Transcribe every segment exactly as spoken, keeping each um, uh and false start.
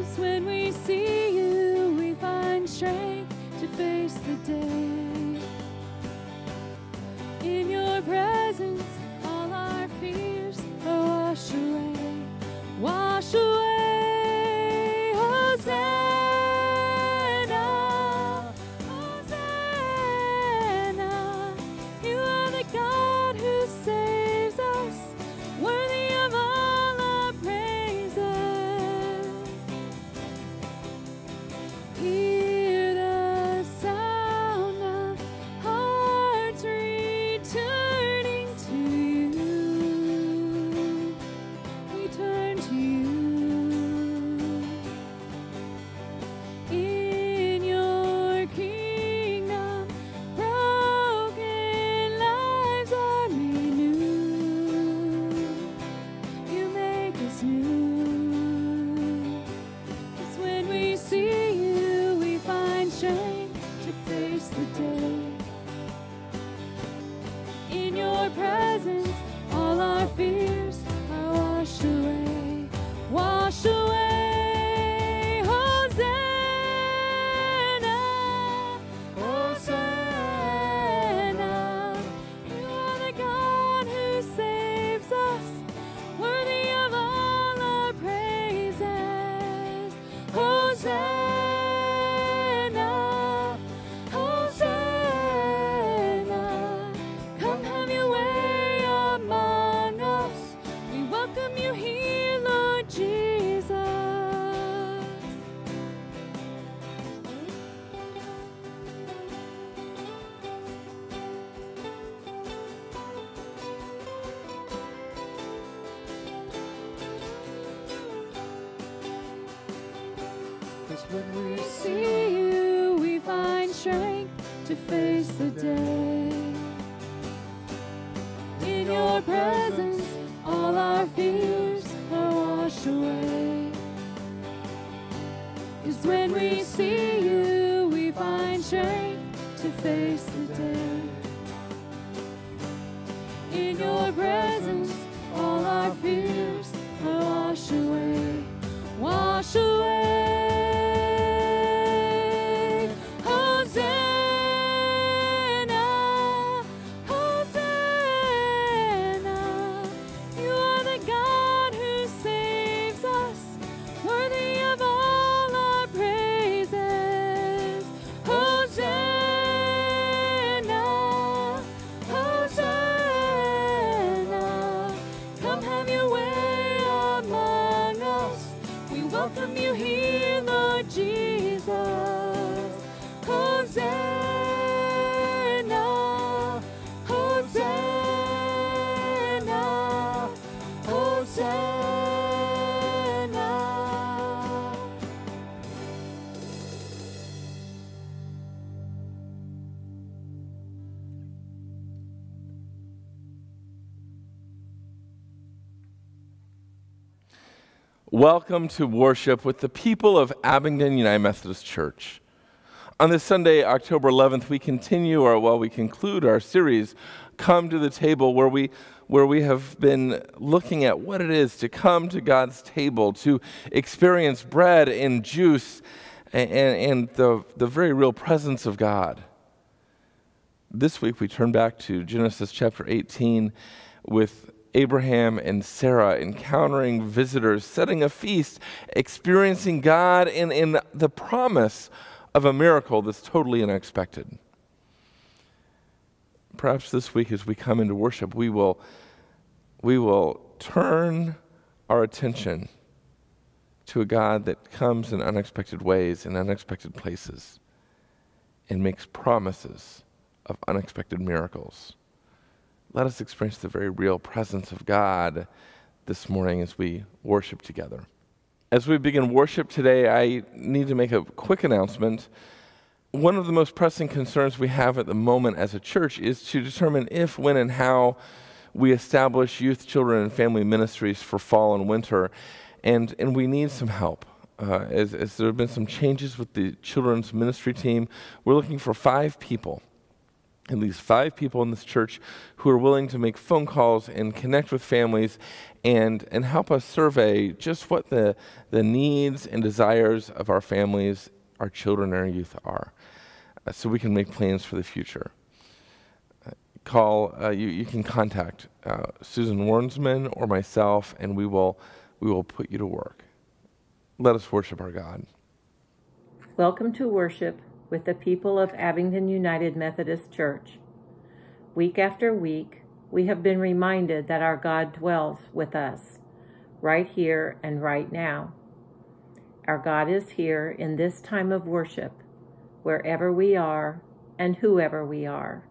'Cause when we see you, we find strength to face the day. In your presence, all our fears are washed away, wash away, Hosanna. Welcome to worship with the people of Abingdon United Methodist Church. On this Sunday, October eleventh, we continue, or well, we conclude our series, Come to the Table, where we, where we have been looking at what it is to come to God's table, to experience bread and juice and, and, and the, the very real presence of God. This week, we turn back to Genesis chapter eighteen with Abraham and Sarah encountering visitors, setting a feast, experiencing God in, in the promise of a miracle that's totally unexpected. Perhaps this week as we come into worship, we will, we will turn our attention to a God that comes in unexpected ways, in unexpected places, and makes promises of unexpected miracles. Let us experience the very real presence of God this morning as we worship together. As we begin worship today, I need to make a quick announcement. One of the most pressing concerns we have at the moment as a church is to determine if, when, and how we establish youth, children, and family ministries for fall and winter, and, and we need some help. Uh, as, as there have been some changes with the children's ministry team, we're looking for five people at least five people in this church who are willing to make phone calls and connect with families and, and help us survey just what the, the needs and desires of our families, our children, and our youth are, uh, so we can make plans for the future. Uh, call, uh, you, you can contact uh, Susan Warnsman or myself, and we will, we will put you to work. Let us worship our God. Welcome to worship with the people of Abingdon United Methodist Church. Week after week, we have been reminded that our God dwells with us, right here and right now. Our God is here in this time of worship, wherever we are and whoever we are.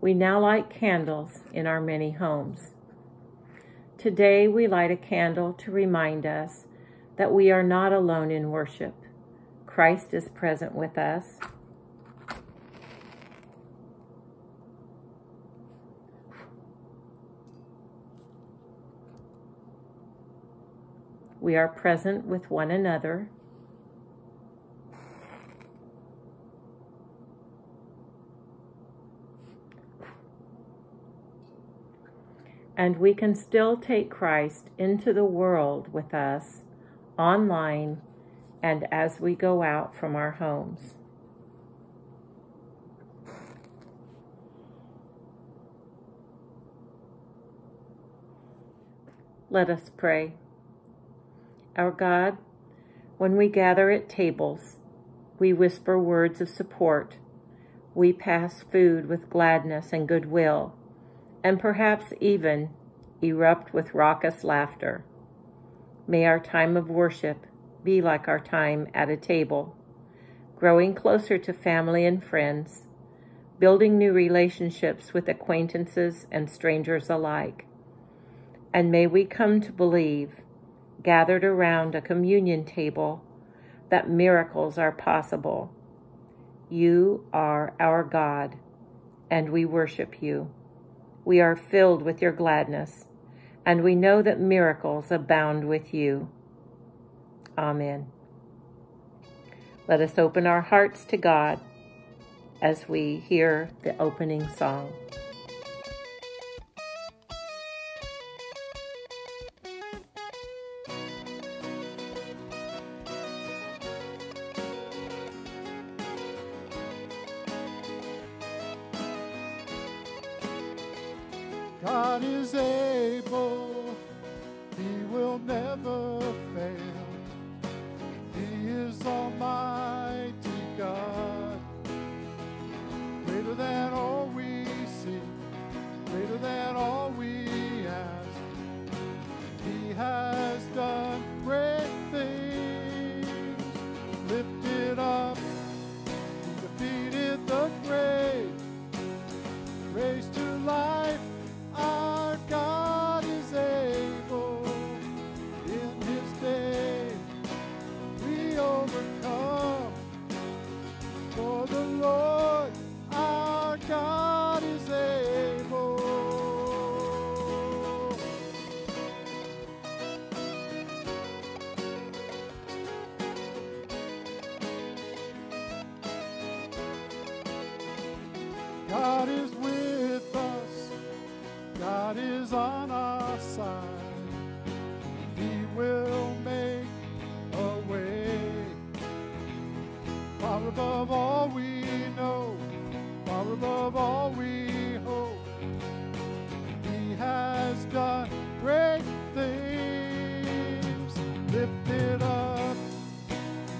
We now light candles in our many homes. Today, we light a candle to remind us that we are not alone in worship. Christ is present with us. We are present with one another. And we can still take Christ into the world with us, online, and as we go out from our homes. Let us pray. Our God, when we gather at tables, we whisper words of support. We pass food with gladness and goodwill, and perhaps even erupt with raucous laughter. May our time of worship be like our time at a table, growing closer to family and friends, building new relationships with acquaintances and strangers alike. And may we come to believe, gathered around a communion table, that miracles are possible. You are our God, and we worship you. We are filled with your gladness, and we know that miracles abound with you. Amen. Let us open our hearts to God as we hear the opening song. God is able, he will never fail. Almighty God, greater than all we see, greater than all we ask, he has done great things, lifted up, defeated the grave, raised to life, our God is able, in his day overcome, for the Lord our God is able. God is with us, God is on our side, he will make a way. Far above all we know, far above all we hope, he has done great things, lifted up,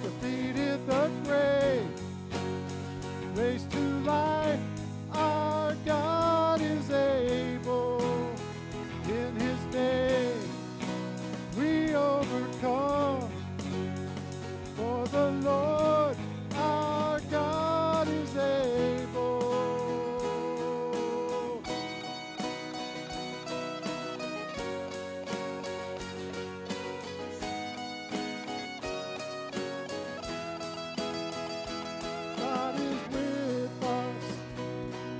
defeated the grave, raised to life, our God is able, in his name we overcome, for the Lord our God is able. God is with us.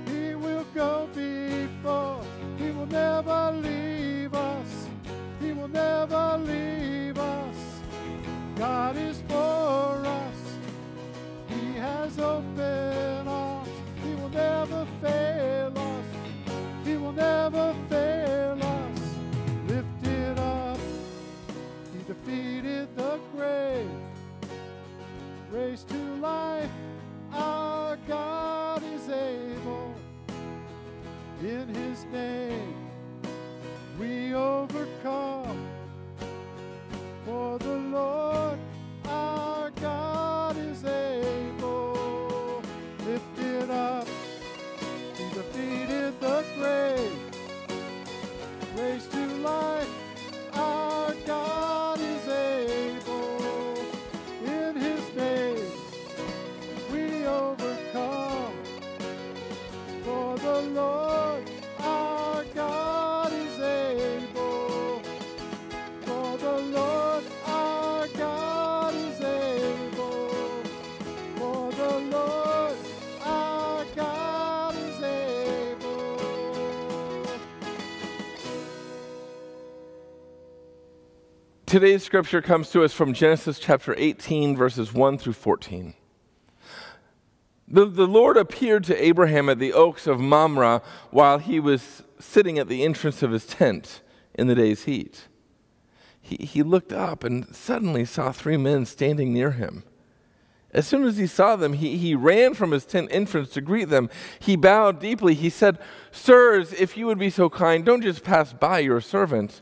He will go before. He will never leave us. He will never leave us. God is for us. Open arms, he will never fail. raised to life, our God is able. In his name we overcome, for the Lord our God is able. Lifted up, he defeated the grave, raised to life, our God is able. In his name we overcome, for the Lord our God is able. For the Lord our God is able. For the Lord our God is able. Today's scripture comes to us from Genesis chapter eighteen, verses one through fourteen. The, the Lord appeared to Abraham at the oaks of Mamre while he was sitting at the entrance of his tent in the day's heat. He, he looked up and suddenly saw three men standing near him. As soon as he saw them, he, he ran from his tent entrance to greet them. He bowed deeply. He said, "Sirs, if you would be so kind, don't just pass by your servant.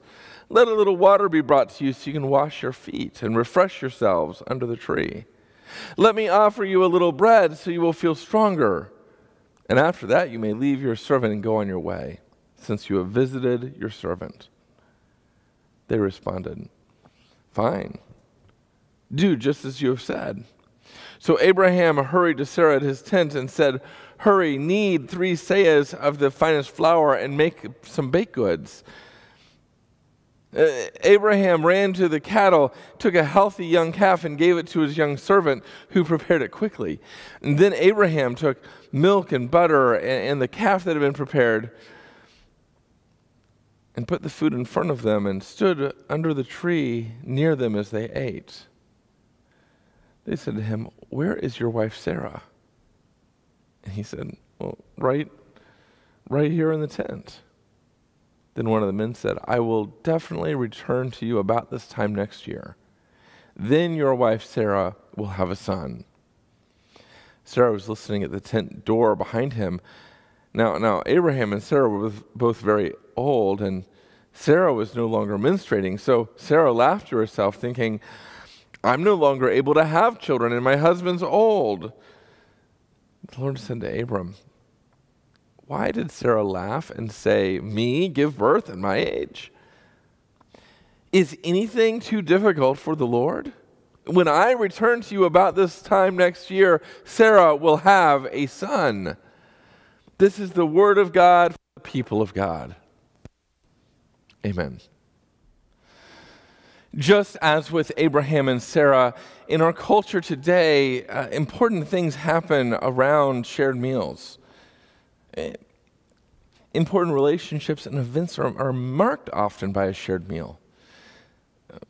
Let a little water be brought to you so you can wash your feet and refresh yourselves under the tree. Let me offer you a little bread so you will feel stronger. And after that, you may leave your servant and go on your way, since you have visited your servant." They responded, "Fine. Do just as you have said." So Abraham hurried to Sarah at his tent and said, "Hurry, knead three seahs of the finest flour and make some baked goods." Uh, Abraham ran to the cattle, took a healthy young calf, and gave it to his young servant, who prepared it quickly. And then Abraham took milk and butter and, and the calf that had been prepared, and put the food in front of them, and stood under the tree near them as they ate. They said to him, "Where is your wife Sarah?" And he said, "Well, right, right here in the tent." Then one of the men said, "I will definitely return to you about this time next year. Then your wife Sarah will have a son." Sarah was listening at the tent door behind him. Now, now Abraham and Sarah were both very old, and Sarah was no longer menstruating. So Sarah laughed to herself, thinking, "I'm no longer able to have children, and my husband's old." The Lord said to Abram, "Why did Sarah laugh and say, 'Me, give birth at my age'? Is anything too difficult for the Lord? When I return to you about this time next year, Sarah will have a son." This is the word of God for the people of God. Amen. Just as with Abraham and Sarah, in our culture today, uh, important things happen around shared meals. Important relationships and events are, are marked often by a shared meal.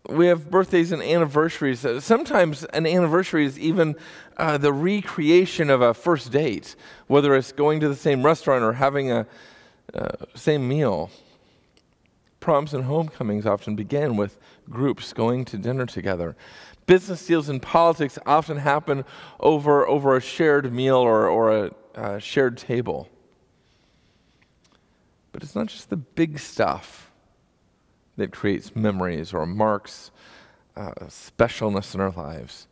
We have birthdays and anniversaries. Sometimes an anniversary is even uh, the recreation of a first date, whether it's going to the same restaurant or having a uh, same meal. Proms and homecomings often begin with groups going to dinner together. Business deals and politics often happen over, over a shared meal or, or a Uh, shared table. But it's not just the big stuff that creates memories or marks uh, specialness in our lives.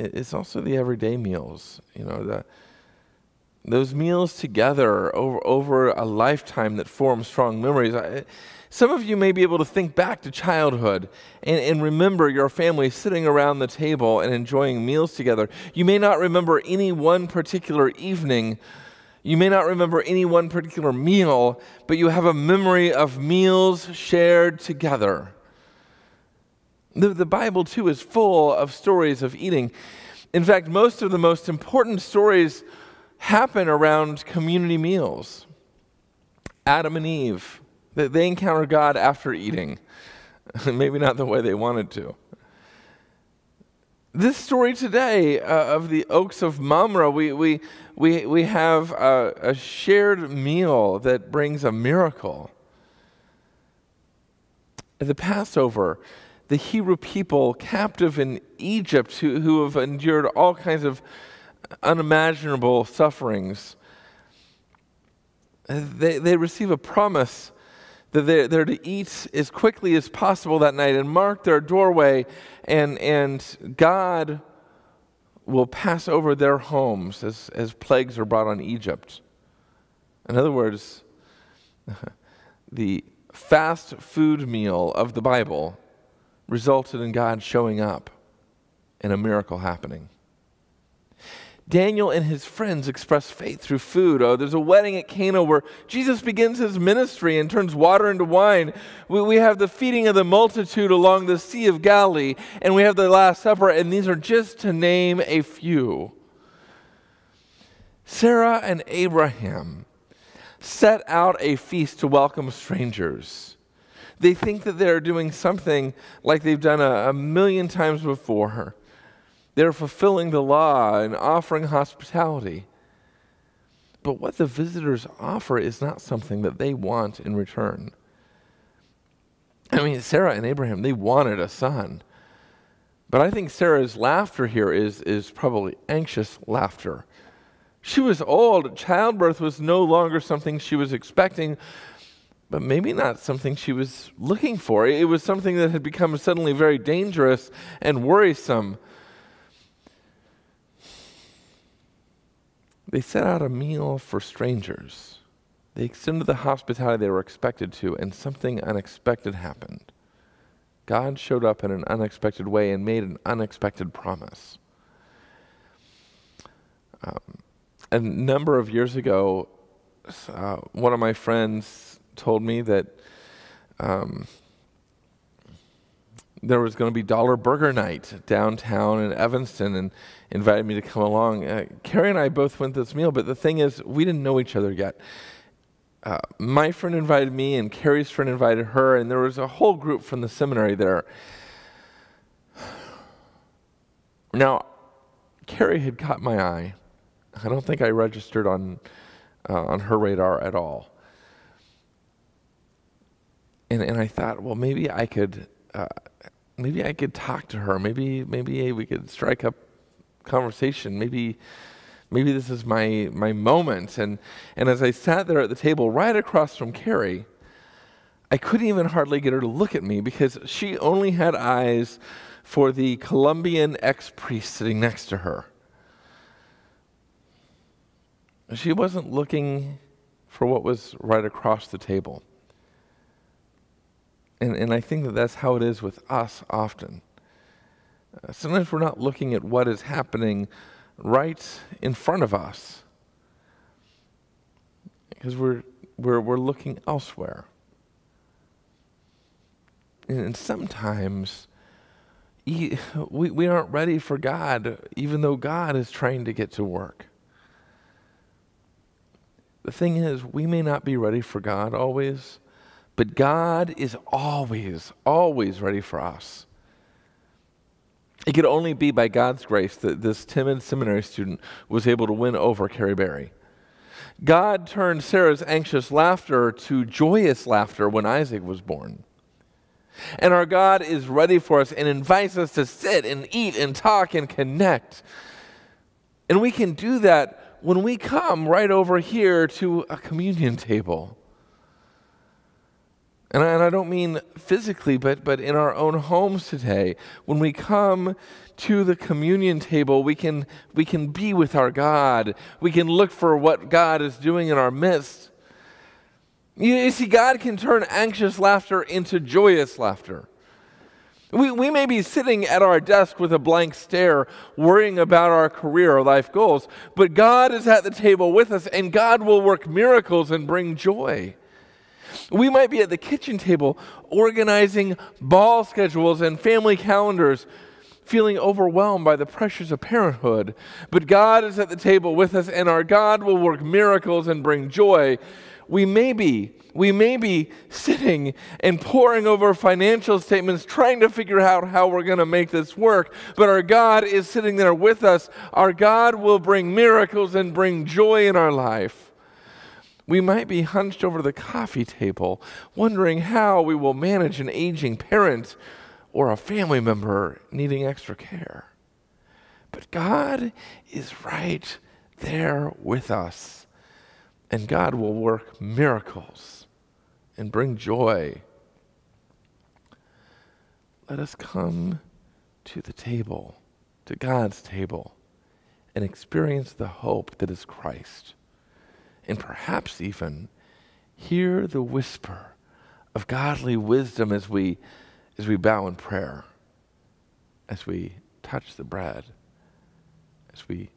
It's also the everyday meals, you know, the, those meals together over, over a lifetime that form strong memories. I, some of you may be able to think back to childhood and, and remember your family sitting around the table and enjoying meals together. You may not remember any one particular evening. You may not remember any one particular meal, but you have a memory of meals shared together. The, the Bible, too, is full of stories of eating. In fact, most of the most important stories happen around community meals. Adam and Eve, they encounter God after eating. Maybe not the way they wanted to. This story today uh, of the oaks of Mamre, we, we, we, we have a, a shared meal that brings a miracle. At the Passover, the Hebrew people captive in Egypt who, who have endured all kinds of unimaginable sufferings. They, they receive a promise that they're, they're to eat as quickly as possible that night and mark their doorway, and, and God will pass over their homes as, as plagues are brought on Egypt. In other words, the fast food meal of the Bible resulted in God showing up and a miracle happening. Daniel and his friends express faith through food. Oh, there's a wedding at Cana where Jesus begins his ministry and turns water into wine. We, we have the feeding of the multitude along the Sea of Galilee, and we have the Last Supper, and these are just to name a few. Sarah and Abraham set out a feast to welcome strangers. They think that they're doing something like they've done a, a million times before. They're fulfilling the law and offering hospitality. But what the visitors offer is not something that they want in return. I mean, Sarah and Abraham, they wanted a son. But I think Sarah's laughter here is, is probably anxious laughter. She was old. Childbirth was no longer something she was expecting, but maybe not something she was looking for. It was something that had become suddenly very dangerous and worrisome. They set out a meal for strangers. They extended the hospitality they were expected to, and something unexpected happened. God showed up in an unexpected way and made an unexpected promise. Um, a number of years ago, uh, one of my friends told me that um, there was going to be Dollar Burger Night downtown in Evanston, and invited me to come along. Uh, Carrie and I both went to this meal, but the thing is, we didn't know each other yet. Uh, my friend invited me, and Carrie's friend invited her, and there was a whole group from the seminary there. Now, Carrie had caught my eye. I don't think I registered on, uh, on her radar at all. And, and I thought, well, maybe I could, uh, maybe I could talk to her. Maybe, maybe we could strike up conversation. Maybe, maybe this is my, my moment. And, and as I sat there at the table right across from Carrie, I couldn't even hardly get her to look at me because she only had eyes for the Colombian ex-priest sitting next to her. She wasn't looking for what was right across the table. And, and I think that that's how it is with us often. Uh, sometimes we're not looking at what is happening right in front of us because we're, we're, we're looking elsewhere. And, and sometimes e we, we aren't ready for God, even though God is trying to get to work. The thing is, we may not be ready for God always, but God is always, always ready for us. It could only be by God's grace that this timid seminary student was able to win over Carrie Berry. God turned Sarah's anxious laughter to joyous laughter when Isaac was born. And our God is ready for us and invites us to sit and eat and talk and connect. And we can do that when we come right over here to a communion table. And I, and I don't mean physically, but, but in our own homes today, when we come to the communion table, we can, we can be with our God. We can look for what God is doing in our midst. You, you see, God can turn anxious laughter into joyous laughter. We, we may be sitting at our desk with a blank stare, worrying about our career or life goals, but God is at the table with us, and God will work miracles and bring joy. We might be at the kitchen table organizing ball schedules and family calendars, feeling overwhelmed by the pressures of parenthood, but God is at the table with us, and our God will work miracles and bring joy. We may be, we may be sitting and poring over financial statements, trying to figure out how we're going to make this work, but our God is sitting there with us. Our God will bring miracles and bring joy in our life. We might be hunched over the coffee table, wondering how we will manage an aging parent or a family member needing extra care. But God is right there with us, and God will work miracles and bring joy. Let us come to the table, to God's table, and experience the hope that is Christ, and perhaps even hear the whisper of godly wisdom as we, as we bow in prayer, as we touch the bread, as we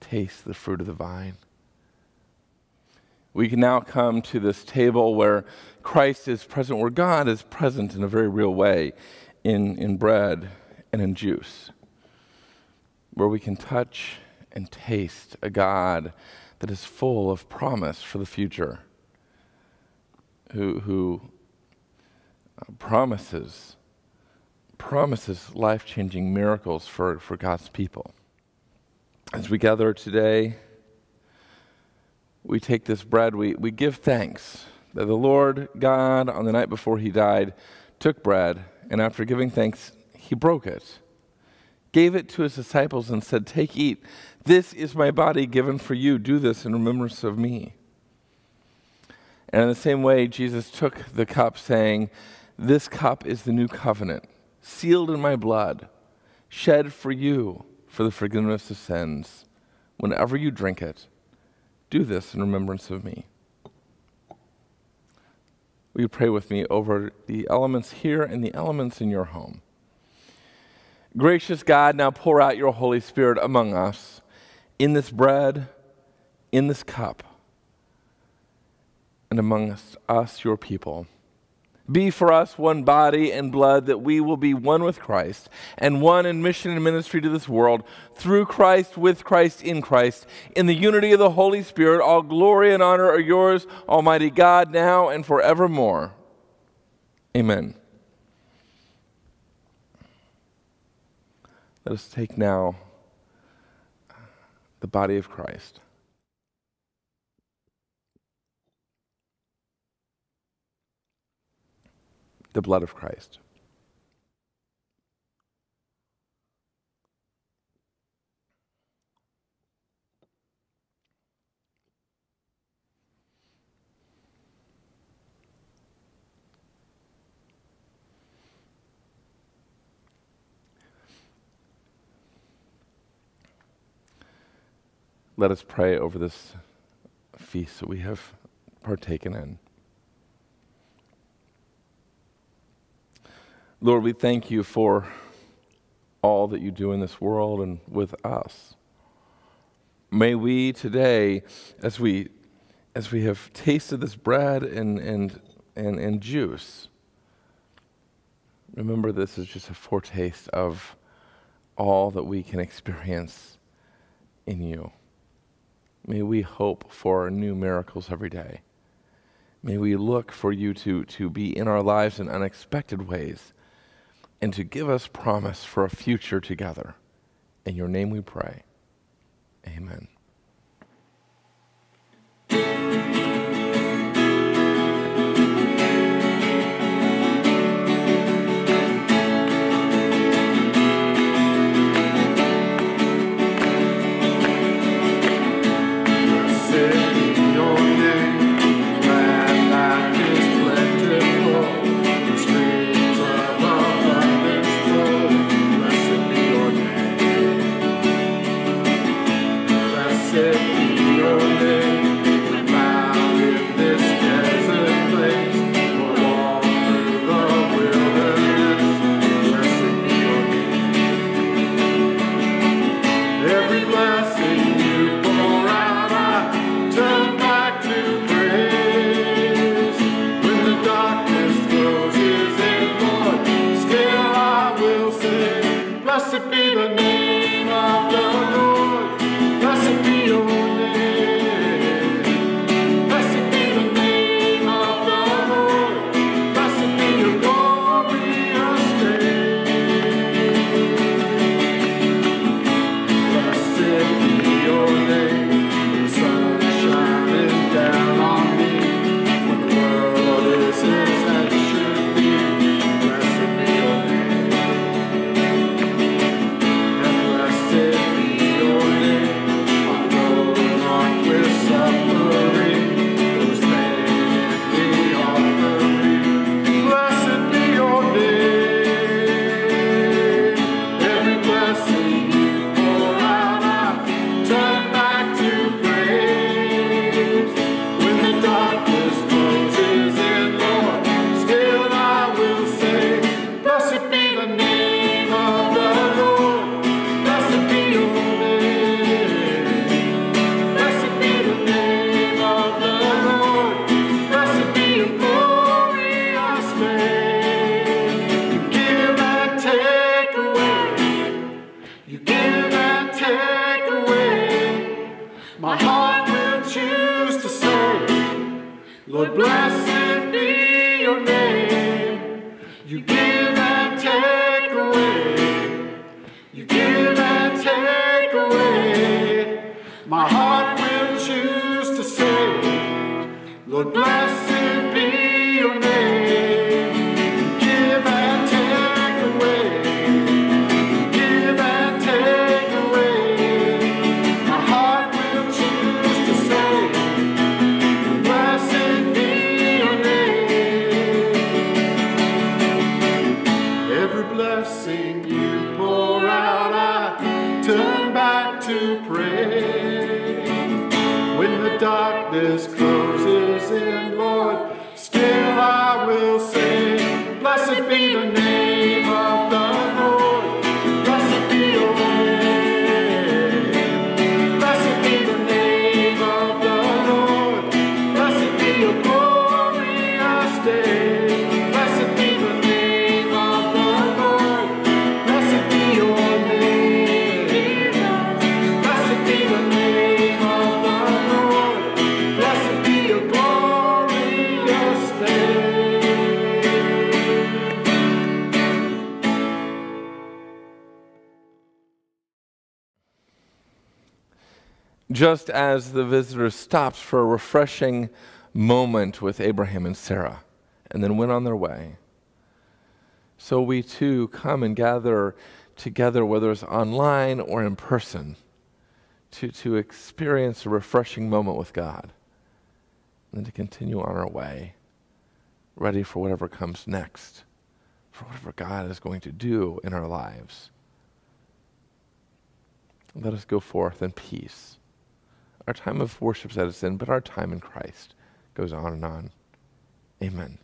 taste the fruit of the vine. We can now come to this table where Christ is present, where God is present in a very real way in, in bread and in juice, where we can touch and taste a God that is full of promise for the future, who, who promises, promises life-changing miracles for, for God's people. As we gather today, we take this bread, we, we give thanks that the Lord God, on the night before he died, took bread, and after giving thanks, he broke it, gave it to his disciples and said, "Take, eat. This is my body given for you. Do this in remembrance of me." And in the same way, Jesus took the cup, saying, "This cup is the new covenant, sealed in my blood, shed for you for the forgiveness of sins. Whenever you drink it, do this in remembrance of me." Will you pray with me over the elements here and the elements in your home? Gracious God, now pour out your Holy Spirit among us, in this bread, in this cup, and amongst us, your people. Be for us one body and blood, that we will be one with Christ, and one in mission and ministry to this world, through Christ, with Christ, in Christ, in the unity of the Holy Spirit. All glory and honor are yours, Almighty God, now and forevermore. Amen. Let us take now the body of Christ. The blood of Christ. Let us pray over this feast that we have partaken in. Lord, we thank you for all that you do in this world and with us. May we today, as we, as we have tasted this bread and, and, and, and juice, remember this is just a foretaste of all that we can experience in you. May we hope for new miracles every day. May we look for you to, to be in our lives in unexpected ways, and to give us promise for a future together. In your name we pray. Amen. Thank you. You give and take away, my heart will choose to say, Lord, blessed be your name. You give and take away, you give and take away, my heart will choose to say, Lord, blessed be your name. Darkness closes in, Lord, still I will say, blessed be the name of the Lord, blessed be your name, blessed be the name of the Lord, blessed be your glorious day, blessed be the name of the Lord, blessed be your name, blessed be the name of the just as the visitor stopped for a refreshing moment with Abraham and Sarah and then went on their way, so we too come and gather together, whether it's online or in person, to, to experience a refreshing moment with God and then to continue on our way, ready for whatever comes next, for whatever God is going to do in our lives. Let us go forth in peace. Our time of worship is at its end, but our time in Christ goes on and on. Amen.